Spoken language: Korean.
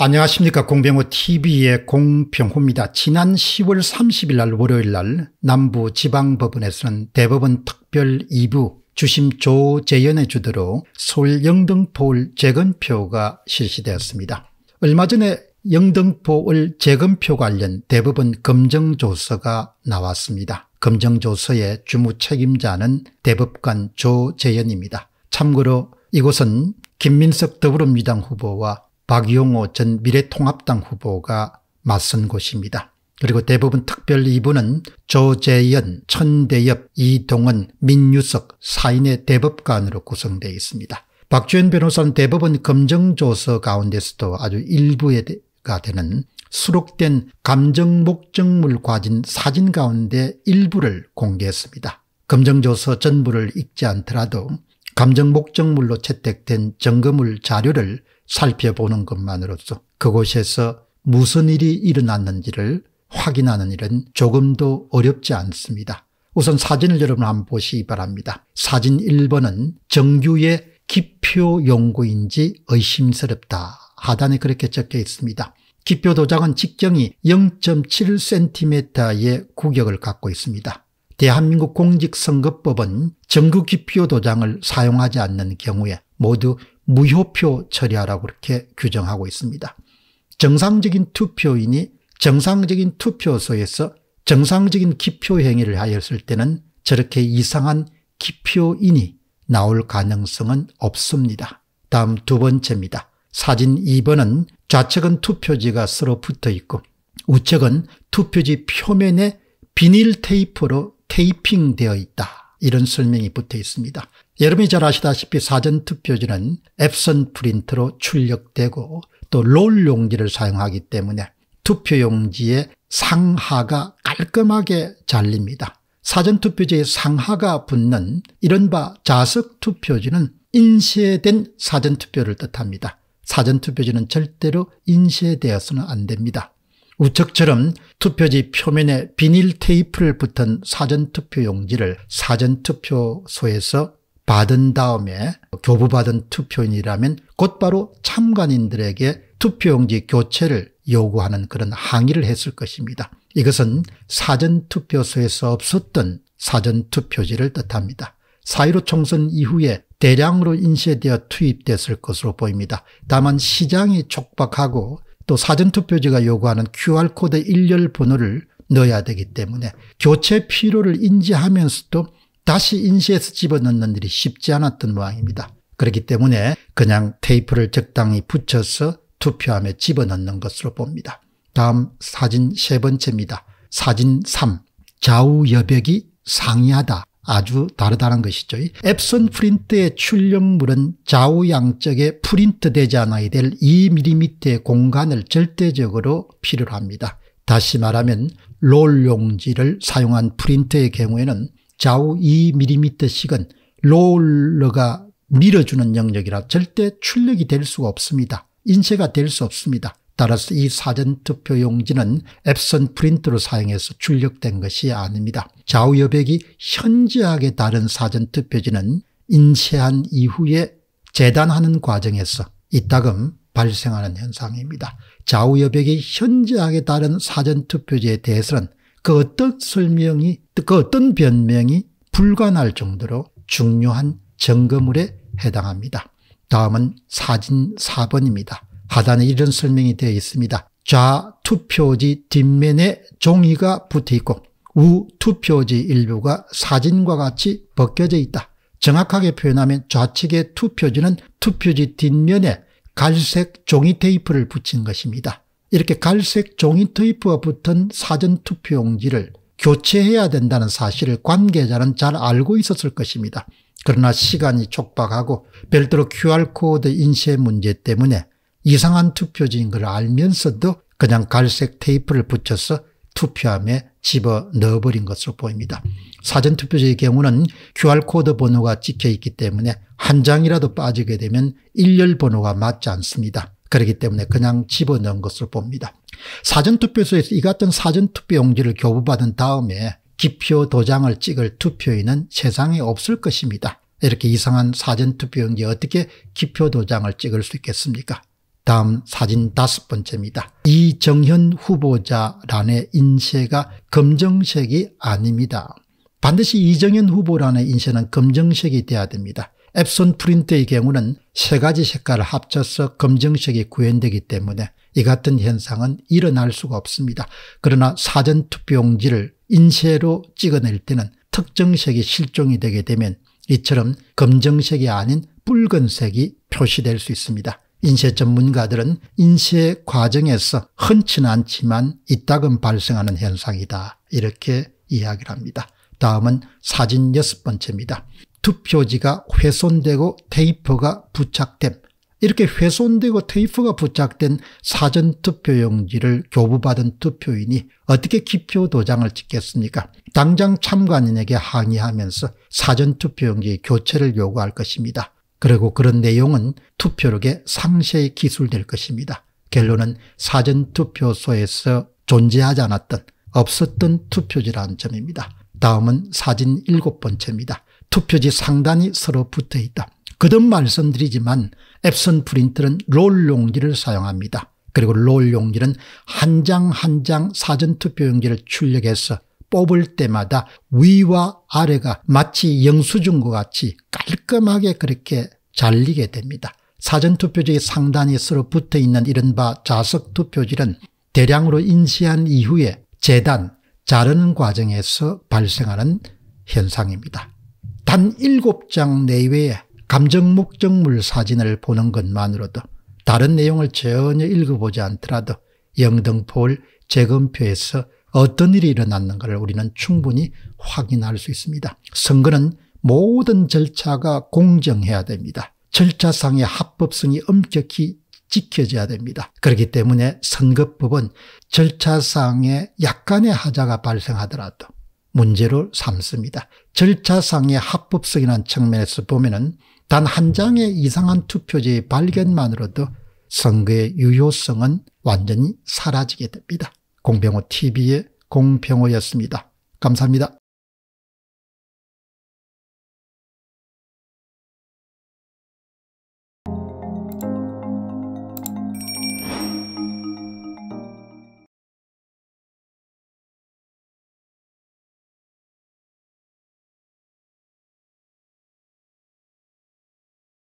안녕하십니까. 공병호TV의 공병호입니다. 지난 10월 30일 날 월요일 날 남부지방법원에서는 대법원 특별 2부 주심 조재연의 주도로 서울 영등포을 재검표가 실시되었습니다. 얼마 전에 영등포을 재검표 관련 대법원 검정조서가 나왔습니다. 검정조서의 주무 책임자는 대법관 조재연입니다. 참고로 이곳은 김민석 더불어민주당 후보와 박용호 전 미래통합당 후보가 맞선 곳입니다. 그리고 대법원 특별 2부는 조재연, 천대엽, 이동헌, 민유석 4인의 대법관으로 구성되어 있습니다. 박주현 변호사는 대법원 검정조서 가운데서도 아주 일부가 되는 수록된 감정목적물 과진 사진 가운데 일부를 공개했습니다. 검정조서 전부를 읽지 않더라도 감정목적물로 채택된 점검물 자료를 살펴보는 것만으로도 그곳에서 무슨 일이 일어났는지를 확인하는 일은 조금도 어렵지 않습니다. 우선 사진을 여러분 한번 보시기 바랍니다. 사진 1번은 정규의 기표 용구인지 의심스럽다. 하단에 그렇게 적혀 있습니다. 기표 도장은 직경이 0.7cm의 구격을 갖고 있습니다. 대한민국 공직선거법은 정규 기표 도장을 사용하지 않는 경우에 모두 무효표 처리하라고 그렇게 규정하고 있습니다. 정상적인 투표인이 정상적인 투표소에서 정상적인 기표 행위를 하였을 때는 저렇게 이상한 기표인이 나올 가능성은 없습니다. 다음 두 번째입니다. 사진 2번은 좌측은 투표지가 서로 붙어 있고 우측은 투표지 표면에 비닐 테이프로 테이핑되어 있다. 이런 설명이 붙어 있습니다. 여러분이 잘 아시다시피 사전투표지는 엡손 프린트로 출력되고 또 롤 용지를 사용하기 때문에 투표용지의 상하가 깔끔하게 잘립니다. 사전투표지의 상하가 붙는 이른바 자석투표지는 인쇄된 사전투표를 뜻합니다. 사전투표지는 절대로 인쇄되어서는 안 됩니다. 우측처럼 투표지 표면에 비닐 테이프를 붙은 사전투표용지를 사전투표소에서 받은 다음에 교부받은 투표인이라면 곧바로 참관인들에게 투표용지 교체를 요구하는 그런 항의를 했을 것입니다. 이것은 사전투표소에서 없었던 사전투표지를 뜻합니다. 4.15 총선 이후에 대량으로 인쇄되어 투입됐을 것으로 보입니다. 다만 시장이 촉박하고 또 사전투표지가 요구하는 QR코드 일렬 번호를 넣어야 되기 때문에 교체 필요를 인지하면서도 다시 인쇄해서 집어넣는 일이 쉽지 않았던 모양입니다. 그렇기 때문에 그냥 테이프를 적당히 붙여서 투표함에 집어넣는 것으로 봅니다. 다음 사진 세 번째입니다. 사진 3. 좌우 여백이 상이하다. 아주 다르다는 것이죠. 엡손 프린트의 출력물은 좌우 양쪽에 프린트되지 않아야 될 2mm의 공간을 절대적으로 필요로 합니다. 다시 말하면 롤 용지를 사용한 프린트의 경우에는 좌우 2mm씩은 롤러가 밀어주는 영역이라 절대 출력이 될 수가 없습니다. 인쇄가 될 수 없습니다. 따라서 이 사전투표 용지는 엡손 프린트로 사용해서 출력된 것이 아닙니다. 좌우 여백이 현저하게 다른 사전투표지는 인쇄한 이후에 재단하는 과정에서 이따금 발생하는 현상입니다. 좌우 여백이 현저하게 다른 사전투표지에 대해서는 그 어떤 변명이 불가능할 정도로 중요한 점검물에 해당합니다. 다음은 사진 4번입니다. 하단에 이런 설명이 되어 있습니다. 좌 투표지 뒷면에 종이가 붙어 있고 우 투표지 일부가 사진과 같이 벗겨져 있다. 정확하게 표현하면 좌측의 투표지는 투표지 뒷면에 갈색 종이 테이프를 붙인 것입니다. 이렇게 갈색 종이 테이프와 붙은 사전투표용지를 교체해야 된다는 사실을 관계자는 잘 알고 있었을 것입니다. 그러나 시간이 촉박하고 별도로 QR코드 인쇄 문제 때문에 이상한 투표지인 걸 알면서도 그냥 갈색 테이프를 붙여서 투표함에 집어넣어버린 것으로 보입니다. 사전투표지의 경우는 QR코드 번호가 찍혀있기 때문에 한 장이라도 빠지게 되면 일렬 번호가 맞지 않습니다. 그렇기 때문에 그냥 집어넣은 것으로 봅니다. 사전투표소에서 이 같은 사전투표 용지를 교부받은 다음에 기표 도장을 찍을 투표인은 세상에 없을 것입니다. 이렇게 이상한 사전투표 용지에 어떻게 기표 도장을 찍을 수 있겠습니까? 다음 사진 5번째입니다. 이정현 후보자란의 인쇄가 검정색이 아닙니다. 반드시 이정현 후보란의 인쇄는 검정색이 돼야 됩니다. 엡손 프린트의 경우는 세 가지 색깔을 합쳐서 검정색이 구현되기 때문에 이 같은 현상은 일어날 수가 없습니다. 그러나 사전투표용지를 인쇄로 찍어낼 때는 특정색이 실종이 되게 되면 이처럼 검정색이 아닌 붉은색이 표시될 수 있습니다. 인쇄 전문가들은 인쇄 과정에서 흔치는 않지만 이따금 발생하는 현상이다, 이렇게 이야기를 합니다. 다음은 사진 6번째입니다. 투표지가 훼손되고 테이프가 부착됨. 이렇게 훼손되고 테이프가 부착된 사전투표용지를 교부받은 투표인이 어떻게 기표 도장을 찍겠습니까? 당장 참관인에게 항의하면서 사전투표용지 교체를 요구할 것입니다. 그리고 그런 내용은 투표록에 상세히 기술될 것입니다. 결론은 사전투표소에서 존재하지 않았던, 없었던 투표지라는 점입니다. 다음은 사진 7번째입니다. 투표지 상단이 서로 붙어있다. 거듭 말씀드리지만 엡손 프린트는 롤 용지를 사용합니다. 그리고 롤 용지는 한 장 한 장 사전투표 용지를 출력해서 뽑을 때마다 위와 아래가 마치 영수증과 같이 깔끔하게 그렇게 잘리게 됩니다. 사전투표지의 상단이 서로 붙어있는 이른바 자석투표지는 대량으로 인쇄한 이후에 재단, 자르는 과정에서 발생하는 현상입니다. 단 7장 내외의 감정목적물 사진을 보는 것만으로도, 다른 내용을 전혀 읽어보지 않더라도 영등포을 재검표에서 어떤 일이 일어났는가를 우리는 충분히 확인할 수 있습니다. 선거는 모든 절차가 공정해야 됩니다. 절차상의 합법성이 엄격히 지켜져야 됩니다. 그렇기 때문에 선거법은 절차상의 약간의 하자가 발생하더라도 문제로 삼습니다. 절차상의 합법성이라는 측면에서 보면은 단 한 장의 이상한 투표지의 발견만으로도 선거의 유효성은 완전히 사라지게 됩니다. 공병호 TV의 공병호였습니다. 감사합니다.